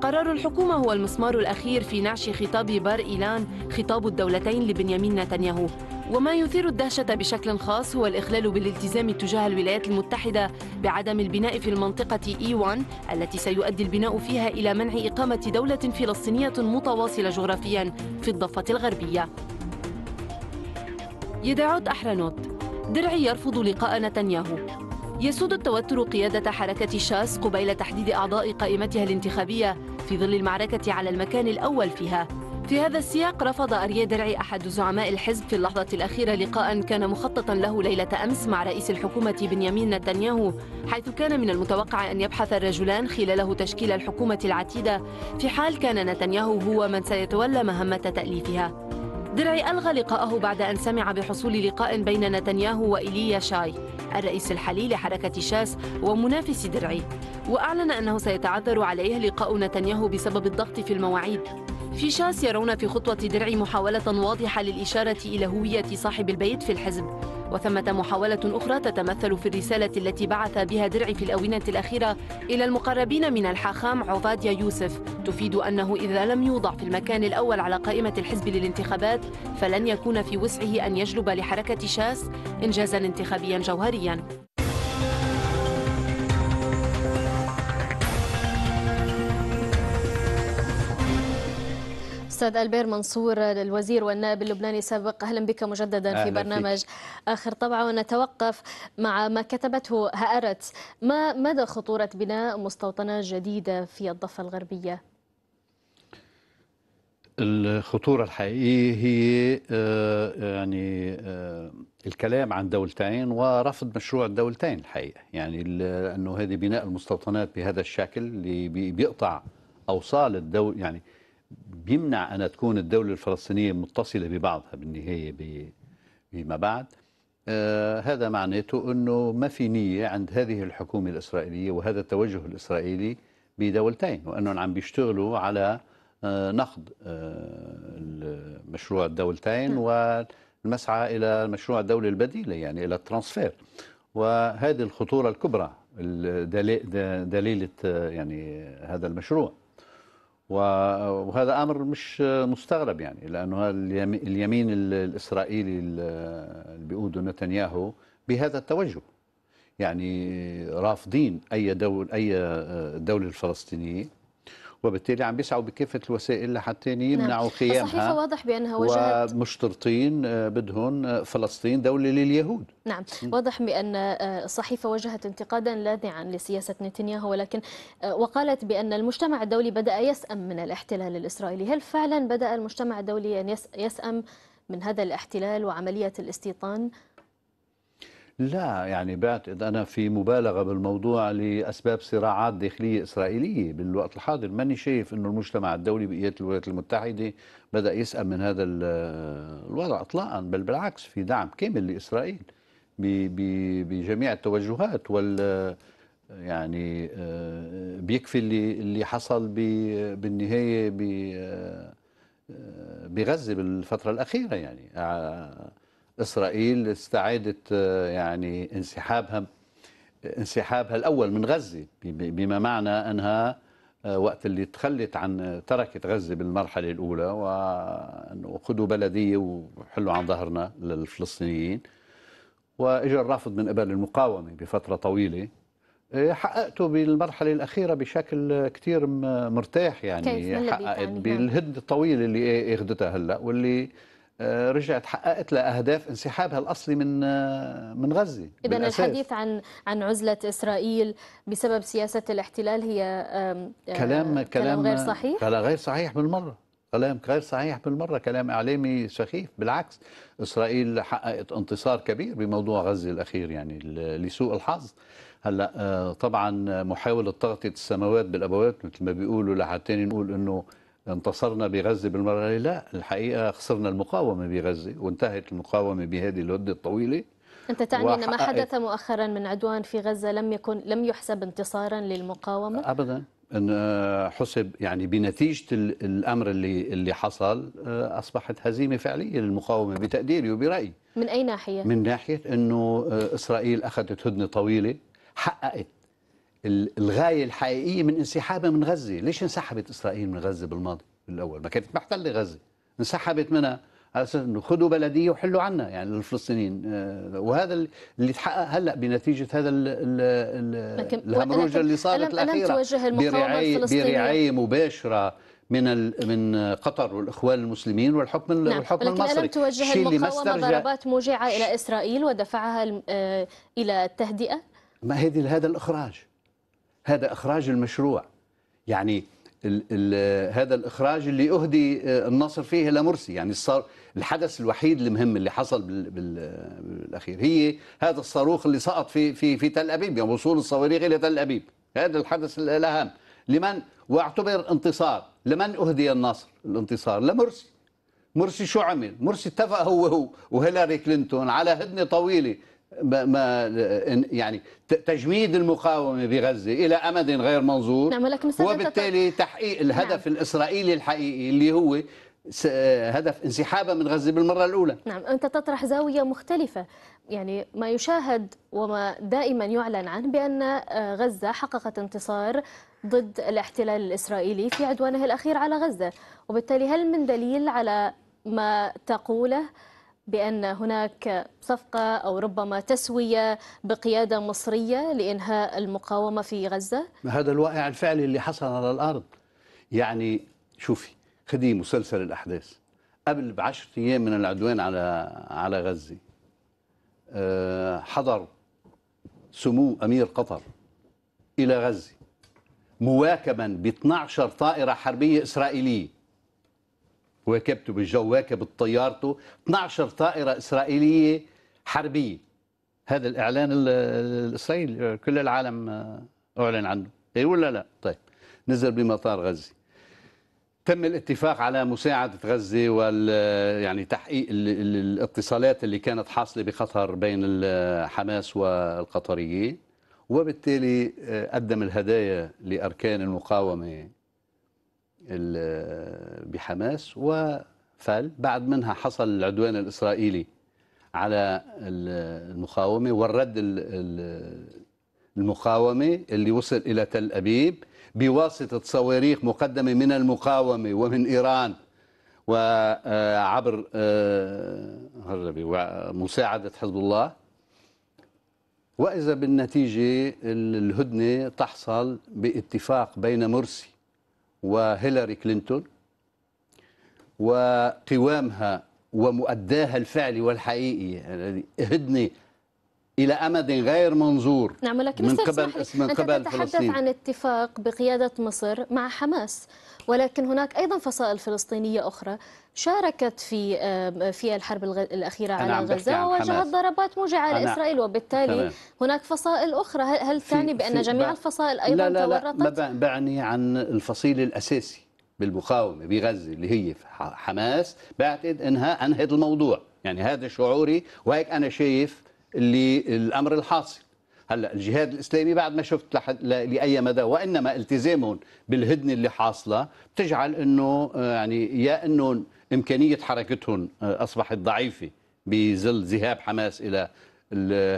قرار الحكومة هو المسمار الأخير في نعش خطاب بار إيلان، خطاب الدولتين لبنيامين نتنياهو. وما يثير الدهشة بشكل خاص هو الإخلال بالالتزام تجاه الولايات المتحدة بعدم البناء في المنطقة E1 التي سيؤدي البناء فيها إلى منع إقامة دولة فلسطينية متواصلة جغرافيا في الضفة الغربية. يدعوت أحرنوت درعي يرفض لقاء نتنياهو. يسود التوتر قيادة حركة شاس قبيل تحديد أعضاء قائمتها الانتخابية في ظل المعركة على المكان الأول فيها. في هذا السياق رفض أرييه درعي أحد زعماء الحزب في اللحظة الأخيرة لقاء كان مخططا له ليلة أمس مع رئيس الحكومة بنيامين نتنياهو، حيث كان من المتوقع أن يبحث الرجلان خلاله تشكيل الحكومة العتيدة في حال كان نتنياهو هو من سيتولى مهمة تأليفها. درعي ألغى لقاءه بعد أن سمع بحصول لقاء بين نتنياهو وإيليا شاي الرئيس الحالي لحركة شاس ومنافس درعي، وأعلن أنه سيتعذر عليه لقاء نتنياهو بسبب الضغط في المواعيد. في شاس يرون في خطوة درعي محاولة واضحة للإشارة إلى هوية صاحب البيت في الحزب، وثمة محاولة أخرى تتمثل في الرسالة التي بعث بها درعي في الآونة الأخيرة إلى المقربين من الحاخام عوفاديا يوسف، تفيد أنه إذا لم يوضع في المكان الأول على قائمة الحزب للانتخابات فلن يكون في وسعه أن يجلب لحركة شاس إنجازا انتخابيا جوهريا. أستاذ ألبير منصور الوزير والنائب اللبناني السابق، أهلا بك مجددا في برنامج فيك. آخر طبعة. ونتوقف مع ما كتبته هأرت، ما مدى خطورة بناء مستوطنات جديدة في الضفة الغربية؟ الخطورة الحقيقية هي يعني الكلام عن دولتين ورفض مشروع الدولتين الحقيقة، يعني لأنه هذه بناء المستوطنات بهذا الشكل اللي بيقطع أوصال الدولة، يعني بيمنع أن تكون الدولة الفلسطينية متصلة ببعضها بالنهاية بما بعد. هذا معناته أنه ما في نية عند هذه الحكومة الإسرائيلية وهذا التوجه الإسرائيلي بدولتين، وأنهم عم بيشتغلوا على نقض مشروع الدولتين والمسعى إلى مشروع الدولة البديلة، يعني إلى الترانسفير. وهذه الخطورة الكبرى دليلة يعني هذا المشروع، وهذا أمر مش مستغرب، يعني لأنه اليمين الإسرائيلي اللي بيقوده نتنياهو بهذا التوجه، يعني رافضين أي دولة الفلسطينية، وبالتالي عم بيسعوا بكافة الوسائل لحتى يمنعوا قيامها. الصحيفة واضح بأنها وجهت ومشترطين بدهن فلسطين دولة لليهود. نعم، واضح بأن الصحيفة وجهت انتقادا لاذعا لسياسة نتنياهو، ولكن وقالت بأن المجتمع الدولي بدأ يسأم من الاحتلال الإسرائيلي. هل فعلا بدأ المجتمع الدولي أن يسأم من هذا الاحتلال وعملية الاستيطان؟ لا، يعني بعتقد أنا في مبالغة بالموضوع لأسباب صراعات داخلية إسرائيلية بالوقت الحاضر. ماني شايف أنه المجتمع الدولي بقيادة الولايات المتحدة بدأ يسأم من هذا الوضع إطلاقا، بل بالعكس في دعم كامل لإسرائيل بجميع التوجهات، وال يعني بيكفي اللي حصل بالنهاية بغزة بالفترة الأخيرة. يعني إسرائيل استعادت يعني انسحابها الأول من غزة، بما معنى أنها وقت اللي تخلت عن تركت غزة بالمرحلة الأولى وخذوا بلدية وحلوا عن ظهرنا للفلسطينيين، وإجا الرفض من قبل المقاومة بفترة طويلة، حققته بالمرحلة الأخيرة بشكل كتير مرتاح، يعني حققت بالهدنة الطويلة اللي أخذتها هلأ، واللي رجعت حققت لأهداف انسحابها الأصلي من غزة. إذا الحديث عن عزلة إسرائيل بسبب سياسة الاحتلال هي كلام غير صحيح. كلام غير صحيح بالمرة، كلام إعلامي سخيف. بالعكس، إسرائيل حققت انتصار كبير بموضوع غزة الأخير، يعني لسوء الحظ هلا طبعا محاولة تغطية السماوات بالأبوات مثل ما بيقولوا، لحتى نقول إنه انتصرنا بغزة بالمرة؟ لا، الحقيقة خسرنا المقاومة بغزة، وانتهت المقاومة بهذه الهدنة الطويلة. أنت تعني أن ما حدث مؤخرا من عدوان في غزة لم يحسب انتصارا للمقاومة؟ أبدا، أن حسب يعني بنتيجة الأمر اللي حصل أصبحت هزيمة فعلية للمقاومة بتقديري وبرأيي. من أي ناحية؟ من ناحية أنه إسرائيل أخذت هدنة طويلة، حققت الغاية الحقيقية من انسحابها من غزة. ليش انسحبت إسرائيل من غزة بالماضي بالأول؟ ما كانت محتلة غزة، انسحبت منها على أساس أنه خذوا بلدية وحلوا عنا يعني الفلسطينيين، وهذا اللي تحقق هلأ بنتيجة هذا الهمجة اللي صارت الأخيرة برعاية مباشرة من قطر والإخوان المسلمين والحكم، نعم، والحكم المصري. لكن ألم توجه المقاومة ضربات موجعة إلى إسرائيل ودفعها إلى التهدئة؟ ما هذا الإخراج، هذا إخراج المشروع، يعني هذا الإخراج اللي أهدي النصر فيه لمرسي. يعني الحدث الوحيد المهم اللي حصل بالأخير هي هذا الصاروخ اللي سقط في تل أبيب، يعني وصول الصواريخ إلى تل أبيب. هذا الحدث الأهم لمن واعتبر انتصار. لمن أهدي النصر؟ الانتصار لمرسي. مرسي شو عمل؟ مرسي اتفق هو وهيلاري كلينتون على هدنة طويلة، ما يعني تجميد المقاومة بغزة إلى أمد غير منظور، نعم، وبالتالي تحقيق الهدف، نعم، الإسرائيلي الحقيقي اللي هو هدف انسحابها من غزة بالمرة الأولى. نعم، أنت تطرح زاوية مختلفة، يعني ما يشاهد وما دائما يعلن عنه بأن غزة حققت انتصار ضد الاحتلال الإسرائيلي في عدوانه الأخير على غزة، وبالتالي هل من دليل على ما تقوله بأن هناك صفقة أو ربما تسوية بقيادة مصرية لإنهاء المقاومة في غزة؟ هذا الواقع الفعلي اللي حصل على الأرض. يعني شوفي، خدي مسلسل الأحداث. قبل ب10 أيام من العدوان على غزة حضر سمو أمير قطر إلى غزة مواكبا ب12 طائرة حربية إسرائيلية. واكبته بالجو، واكب طيارته 12 طائرة إسرائيلية حربية. هذا الإعلان الإسرائيلي كل العالم أعلن عنه، إيه ولا لا؟ طيب، نزل بمطار غزة، تم الاتفاق على مساعدة غزة يعني تحقيق الاتصالات اللي كانت حاصلة بقطر بين حماس والقطريين، وبالتالي قدم الهدايا لأركان المقاومة بحماس وفل. بعد منها حصل العدوان الإسرائيلي على المقاومة والرد المقاومة اللي وصل إلى تل أبيب بواسطة صواريخ مقدمة من المقاومة ومن إيران وعبر مساعدة حزب الله. وإذا بالنتيجة الهدنة تحصل باتفاق بين مرسي وهيلاري كلينتون، وقوامها ومؤداها الفعلي والحقيقي هدنة إلى أمد غير منظور، نعم، لكن من قبل فلسطين. تتحدث عن اتفاق بقيادة مصر مع حماس، ولكن هناك أيضا فصائل فلسطينية أخرى شاركت في الحرب الأخيرة على غزة ووجهت ضربات موجعة على إسرائيل، وبالتالي تمام. هناك فصائل أخرى. هل تعني بأن جميع الفصائل أيضا تورطت؟ لا، بعني عن الفصيل الأساسي بالمقاومة بغزة اللي هي حماس. بعتقد أنها أنهت الموضوع، يعني هذا شعوري، وهيك أنا شايف اللي الأمر الحاصل. هلا الجهاد الإسلامي بعد ما شفت لأي مدى وإنما التزامهم بالهدنة اللي حاصلة بتجعل إنه يعني يا إنه إمكانية حركتهم أصبحت ضعيفة بظل ذهاب حماس إلى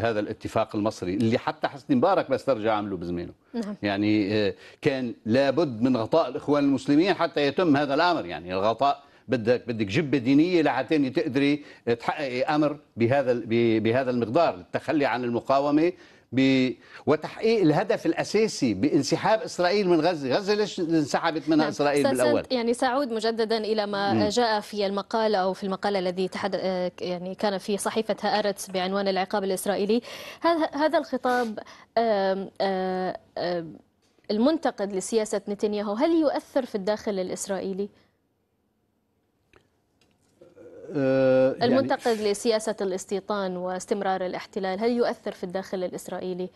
هذا الاتفاق المصري اللي حتى حسني مبارك بس ترجع عمله بزمينه، نعم، يعني كان لابد من غطاء الإخوان المسلمين حتى يتم هذا الأمر. يعني الغطاء بدك جبه دينيه لحتى تقدري تحققي امر بهذا المقدار، التخلي عن المقاومه وتحقيق الهدف الاساسي بانسحاب اسرائيل من غزه. غزه ليش انسحبت منها اسرائيل بالاول؟ يعني سأعود مجددا الى ما جاء في المقال او في المقال الذي يعني كان في صحيفه هآرتس بعنوان العقاب الاسرائيلي. هذا الخطاب المنتقد لسياسه نتنياهو هل يؤثر في الداخل الاسرائيلي؟ المنتقد يعني لسياسة الاستيطان واستمرار الاحتلال هل يؤثر في الداخل الإسرائيلي؟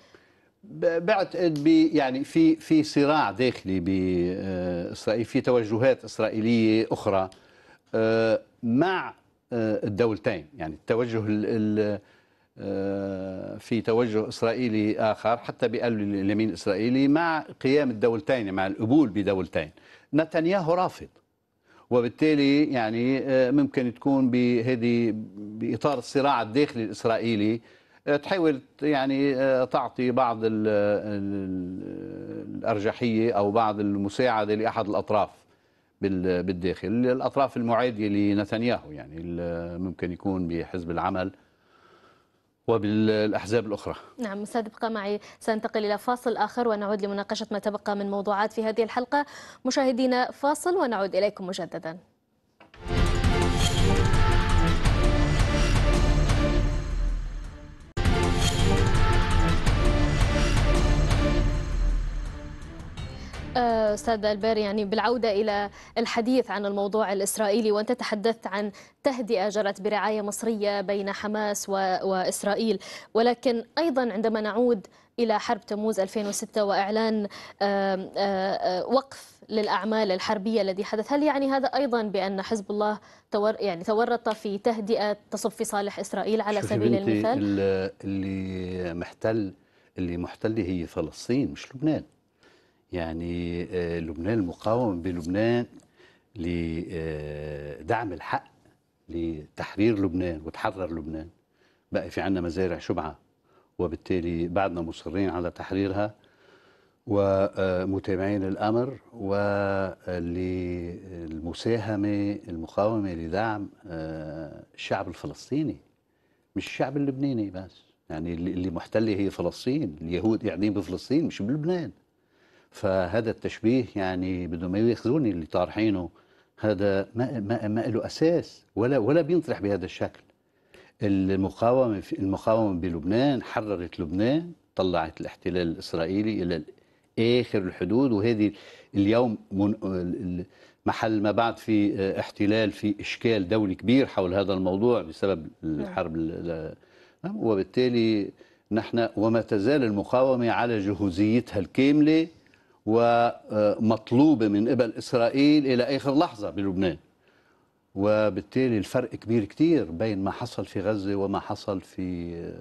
بعتقد يعني في صراع داخلي بإسرائيل، في توجهات إسرائيلية أخرى مع الدولتين، يعني التوجه في توجه إسرائيلي آخر حتى بقلب اليمين الإسرائيلي مع قيام الدولتين، مع القبول بدولتين. نتنياهو رافض، وبالتالي يعني ممكن تكون بهذه بإطار الصراع الداخلي الإسرائيلي تحاول يعني تعطي بعض الأرجحية أو بعض المساعدة لأحد الأطراف بالداخل، الأطراف المعادية لنتنياهو، يعني ممكن يكون بحزب العمل وبالأحزاب الأخرى. نعم، ستبقى معي. سننتقل إلى فاصل آخر ونعود لمناقشة ما تبقى من موضوعات في هذه الحلقة. مشاهدينا، فاصل ونعود إليكم مجددا. أستاذ ألبير، يعني بالعودة إلى الحديث عن الموضوع الإسرائيلي، وأنت تحدثت عن تهدئة جرت برعاية مصرية بين حماس وإسرائيل، ولكن أيضا عندما نعود إلى حرب تموز 2006 وإعلان وقف للأعمال الحربية الذي حدث، هل يعني هذا أيضا بأن حزب الله يعني تورط في تهدئة تصب في صالح إسرائيل على سبيل المثال؟ اللي محتله هي فلسطين مش لبنان. يعني لبنان، المقاومة بلبنان لدعم الحق لتحرير لبنان وتحرر لبنان، بقى في عندنا مزارع شبعة، وبالتالي بعدنا مصرين على تحريرها ومتابعين الأمر والمساهمة المقاومة لدعم الشعب الفلسطيني مش الشعب اللبناني بس. يعني اللي محتلة هي فلسطين، اليهود قاعدين بفلسطين مش بلبنان. فهذا التشبيه يعني بدون ما ياخذوني اللي طارحينه، هذا ما له اساس ولا بينطرح بهذا الشكل. المقاومه بلبنان حررت لبنان، طلعت الاحتلال الاسرائيلي الى اخر الحدود، وهذه اليوم محل ما بعد في احتلال، في اشكال دولي كبير حول هذا الموضوع بسبب الحرب. وبالتالي نحن وما تزال المقاومه على جهوزيتها الكامله ومطلوبة من قبل إسرائيل إلى آخر لحظة بلبنان. وبالتالي الفرق كبير كتير بين ما حصل في غزة وما حصل في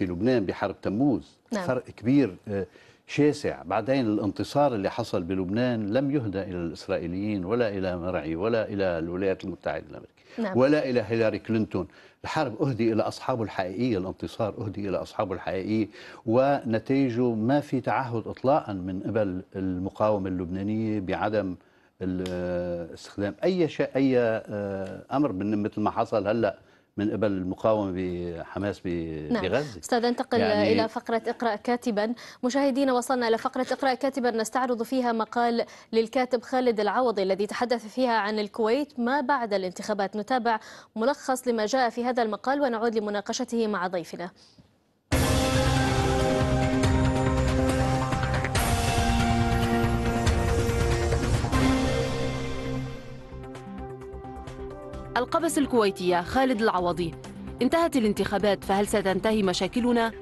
لبنان بحرب تموز. نعم. فرق كبير شاسع. بعدين الانتصار اللي حصل بلبنان لم يهدى إلى الإسرائيليين ولا إلى مرعي ولا إلى الولايات المتحدة الأمريكية. نعم. ولا إلى هيلاري كلينتون. الحرب أهدي إلى أصحابه الحقيقية، الانتصار أهدي إلى أصحابه الحقيقية، ونتيجه ما في تعهد إطلاقا من قبل المقاومة اللبنانية بعدم استخدام أي أمر مثل ما حصل هلأ من قبل المقاومة بحماس بغزة. أستاذ، انتقل يعني إلى فقرة اقرأ كاتبا. مشاهدينا، وصلنا إلى فقرة اقرأ كاتبا نستعرض فيها مقال للكاتب خالد العوضي الذي تحدث فيها عن الكويت ما بعد الانتخابات. نتابع ملخص لما جاء في هذا المقال ونعود لمناقشته مع ضيفنا. القبس الكويتية، خالد العوضي. انتهت الانتخابات، فهل ستنتهي مشاكلنا؟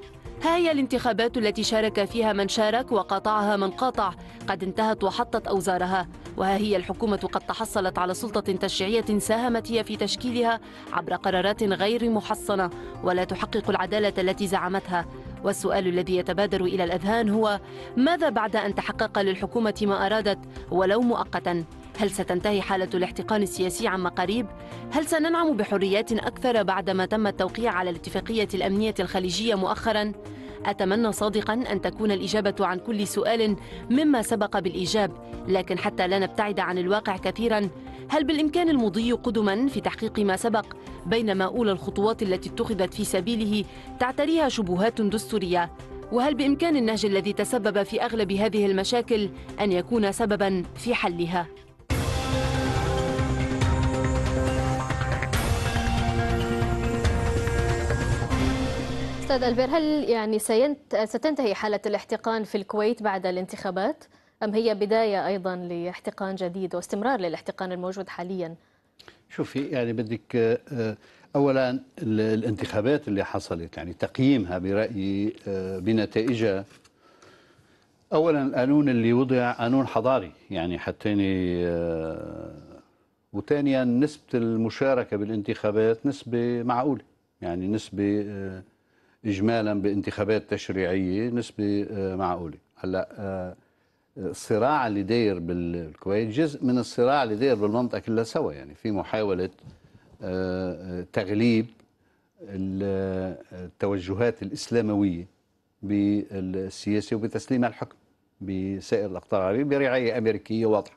ها هي الانتخابات التي شارك فيها من شارك وقاطعها من قاطع، قد انتهت وحطت أوزارها، وها هي الحكومة قد تحصلت على سلطة تشريعية ساهمت هي في تشكيلها عبر قرارات غير محصنة ولا تحقق العدالة التي زعمتها. والسؤال الذي يتبادر إلى الأذهان هو: ماذا بعد أن تحقق للحكومة ما أرادت ولو مؤقتاً؟ هل ستنتهي حالة الاحتقان السياسي عما قريب؟ هل سننعم بحريات أكثر بعدما تم التوقيع على الاتفاقية الأمنية الخليجية مؤخراً؟ أتمنى صادقاً أن تكون الإجابة عن كل سؤال مما سبق بالإجاب، لكن حتى لا نبتعد عن الواقع كثيراً، هل بالإمكان المضي قدماً في تحقيق ما سبق، بينما أولى الخطوات التي اتخذت في سبيله تعتريها شبهات دستورية؟ وهل بإمكان النهج الذي تسبب في أغلب هذه المشاكل أن يكون سبباً في حلها؟ أستاذ ألبير، هل يعني ستنتهي حالة الاحتقان في الكويت بعد الانتخابات، أم هي بداية أيضا لاحتقان جديد واستمرار للاحتقان الموجود حاليا؟ شوفي، يعني بدك أولا الانتخابات اللي حصلت يعني تقييمها برأيي بنتائجها، أولا القانون اللي وضع قانون حضاري يعني حتيني، وثانيا نسبة المشاركة بالانتخابات نسبة معقولة، يعني نسبة إجمالا بانتخابات تشريعية نسبة معقولة. هلا الصراع اللي داير بالكويت جزء من الصراع اللي داير بالمنطقة كلها سوا، يعني في محاولة تغليب التوجهات الإسلاموية بالسياسة وبتسليمها الحكم بسائر الأقطار العربية برعاية أمريكية واضحة،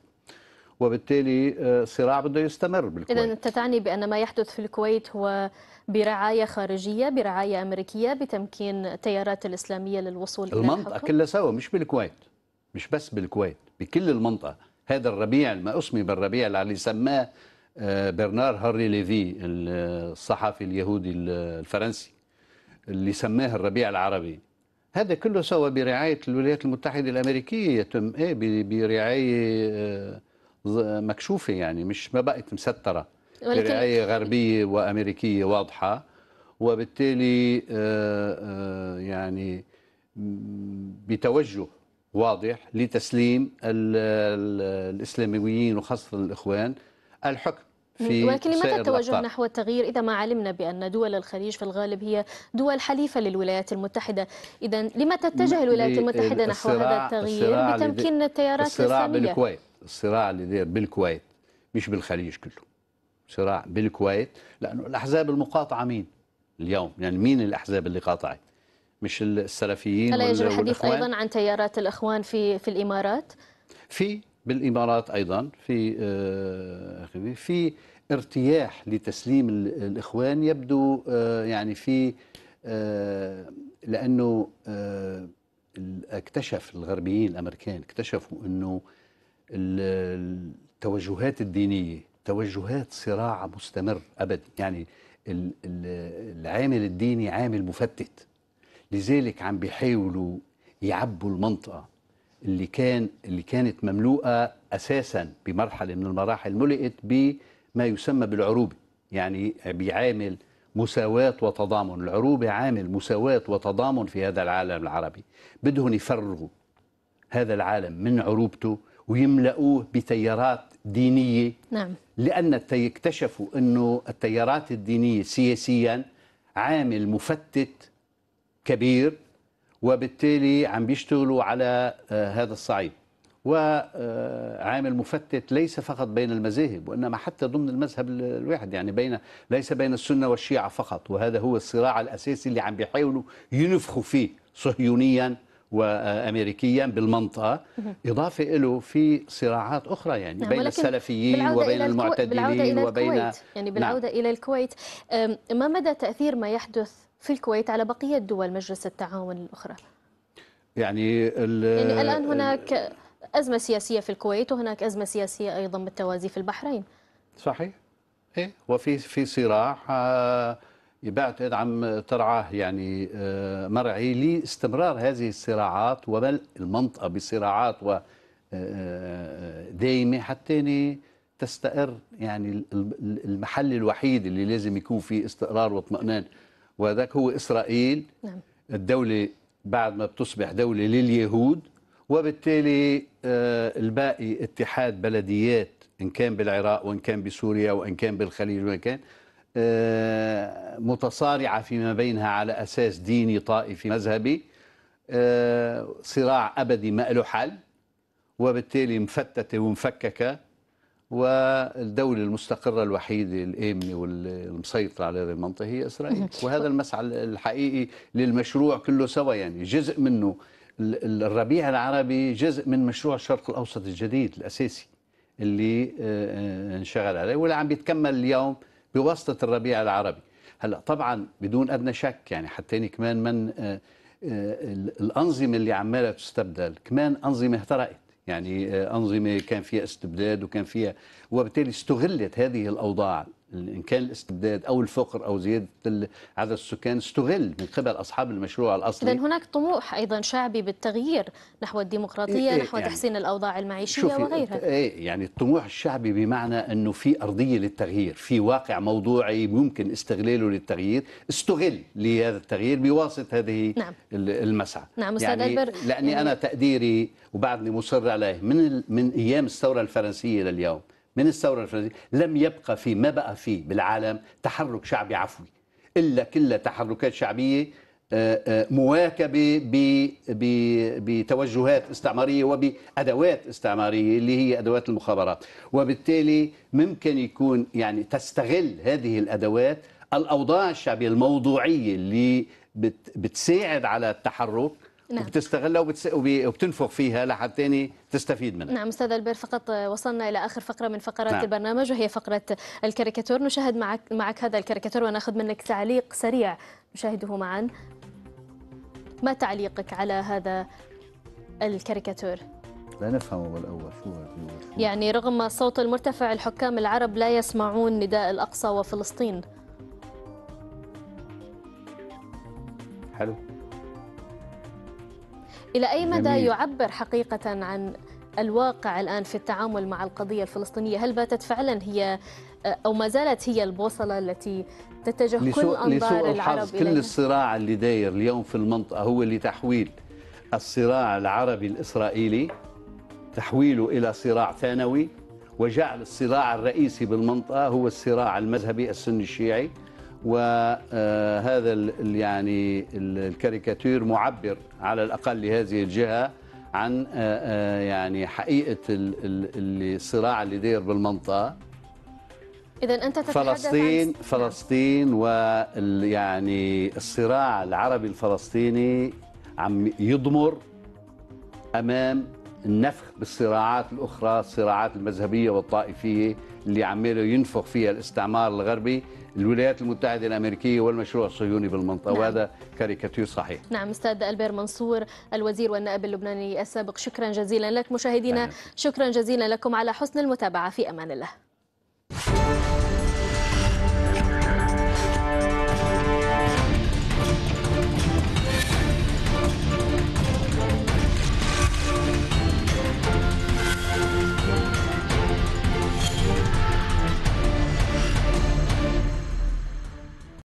وبالتالي صراع بده يستمر بالكويت. إذن أنت تعني بأن ما يحدث في الكويت هو برعاية خارجية، برعاية أمريكية، بتمكين التيارات الإسلامية للوصول إلى الحكم؟ المنطقة كلها سوا، مش بالكويت، مش بس بالكويت، بكل المنطقة. هذا الربيع ما أسمي بالربيع اللي سماه برنار هاري ليفي الصحفي اليهودي الفرنسي اللي سماه الربيع العربي، هذا كله سوى برعاية الولايات المتحدة الأمريكية، يتم برعاية مكشوفة، يعني مش ما بقت مسترة، برعاية غربية وأمريكية واضحة، وبالتالي يعني بتوجه واضح لتسليم الإسلاميين وخاصة الإخوان الحكم. ولكن لماذا التوجه نحو التغيير إذا ما علمنا بأن دول الخليج في الغالب هي دول حليفة للولايات المتحدة؟ إذا لما تتجه الولايات المتحدة نحو هذا التغيير بتمكين التيارات الإسلامية؟ الصراع بالكويت، الصراع اللي داير بالكويت مش بالخليج كله، صراع بالكويت، لأنه الأحزاب المقاطعة مين اليوم؟ يعني مين الأحزاب اللي قاطعت؟ مش السلفيين؟ ألا يجري الحديث أيضا عن تيارات الإخوان في الإمارات؟ في بالامارات ايضا في ارتياح لتسليم الاخوان، يبدو يعني في لانه اكتشف الغربيين الامريكان اكتشفوا انه التوجهات الدينيه توجهات صراع مستمر ابدا، يعني العامل الديني عامل مفتت، لذلك عم بيحاولوا يعبوا المنطقه اللي كانت مملوءه اساسا بمرحله من المراحل ملئت بما يسمى بالعروبه، يعني بعامل مساواه وتضامن، العروبه عامل مساواه وتضامن في هذا العالم العربي، بدهم يفرغوا هذا العالم من عروبته ويملؤوه بتيارات دينيه. نعم، لان اكتشفوا انه التيارات الدينيه سياسيا عامل مفتت كبير، وبالتالي عم بيشتغلوا على هذا الصعيد، وعامل مفتت ليس فقط بين المذاهب وإنما حتى ضمن المذهب الواحد، يعني ليس بين السنة والشيعة فقط، وهذا هو الصراع الأساسي اللي عم بيحاولوا ينفخوا فيه صهيونيا وأمريكيا بالمنطقة، إضافة له في صراعات أخرى يعني بين السلفيين وبين المعتدلين وبين يعني بالعودة إلى الكويت. ما مدى تأثير ما يحدث في الكويت على بقية دول مجلس التعاون الأخرى؟ يعني الآن هناك أزمة سياسية في الكويت، وهناك أزمة سياسية أيضا بالتوازي في البحرين. صحيح، إيه، وفي صراع يبعد عم ترعاه يعني مرعي لاستمرار هذه الصراعات وبل المنطقة بصراعات دائمة حتى تستقر، يعني المحل الوحيد اللي لازم يكون فيه استقرار واطمئنان وذاك هو إسرائيل. نعم، الدولة بعد ما بتصبح دولة لليهود، وبالتالي الباقي اتحاد بلديات إن كان بالعراق وإن كان بسوريا وإن كان بالخليج وإن كان متصارعة فيما بينها على أساس ديني طائفي مذهبي، صراع أبدي ما له حل، وبالتالي مفتتة ومفككة، والدولة المستقرة الوحيدة الآمنة والمسيطرة على هذه المنطقة هي إسرائيل. وهذا المسعى الحقيقي للمشروع كله سوا، يعني جزء منه الربيع العربي، جزء من مشروع الشرق الأوسط الجديد الأساسي اللي انشغل عليه واللي عم بيتكمل اليوم بواسطة الربيع العربي. هلا طبعا بدون أدنى شك يعني حتى كمان من الأنظمة اللي عمالها تستبدل كمان أنظمة اهترقت، يعني أنظمة كان فيها استبداد وكان فيها، وبالتالي استغلت هذه الأوضاع إن كان الاستبداد أو الفقر أو زيادة عدد السكان استغل من قبل أصحاب المشروع الأصلي. إذن هناك طموح أيضا شعبي بالتغيير نحو الديمقراطية، نحو تحسين الأوضاع المعيشية وغيرها. يعني الطموح الشعبي بمعنى أنه في أرضية للتغيير، في واقع موضوعي يمكن استغلاله للتغيير، استغل لهذا التغيير بواسطة هذه المسعى. نعم. يعني لأني أنا تقديري وبعدني مصر عليه من أيام الثورة الفرنسية لليوم، من الثورة الفرنسية لم يبقى في ما بقى فيه بالعالم تحرك شعبي عفوي، إلا كلها تحركات شعبية مواكبة بتوجهات استعمارية وبأدوات استعمارية اللي هي أدوات المخابرات. وبالتالي ممكن يكون يعني تستغل هذه الأدوات الأوضاع الشعبية الموضوعية اللي بتساعد على التحرك. نعم. وبتستغلها وبتنفخ فيها لحتى تستفيد منها. نعم أستاذ ألبير، فقط وصلنا إلى آخر فقرة من فقرات البرنامج وهي فقرة الكاريكاتور. نشاهد معك هذا الكاريكاتور ونأخذ منك تعليق سريع نشاهده معا. ما تعليقك على هذا الكاريكاتور؟ لا نفهمه بالأول شو هو. يعني رغم الصوت المرتفع الحكام العرب لا يسمعون نداء الأقصى وفلسطين. حلو. إلى أي مدى يعبر حقيقة عن الواقع الآن في التعامل مع القضية الفلسطينية؟ هل باتت فعلا هي أو ما زالت هي البوصلة التي تتجه كل أنظار العرب إليها؟ كل الصراع اللي داير اليوم في المنطقة هو لتحويل الصراع العربي الإسرائيلي، تحويله إلى صراع ثانوي، وجعل الصراع الرئيسي بالمنطقة هو الصراع المذهبي السني الشيعي. وهذا يعني الكاريكاتير معبر على الأقل لهذه الجهة عن يعني حقيقة الصراع اللي داير بالمنطقة. إذا أنت تتحدث فلسطين عن فلسطين، ويعني الصراع العربي الفلسطيني عم يضمر أمام النفخ بالصراعات الأخرى، الصراعات المذهبية والطائفية اللي عماله ينفخ فيها الاستعمار الغربي، الولايات المتحدة الأمريكية والمشروع الصهيوني بالمنطقة. نعم. وهذا كاريكاتير صحيح. نعم أستاذ ألبير منصور الوزير والنائب اللبناني السابق، شكرا جزيلا لك. مشاهدينا شكرا جزيلا لكم على حسن المتابعة، في أمان الله.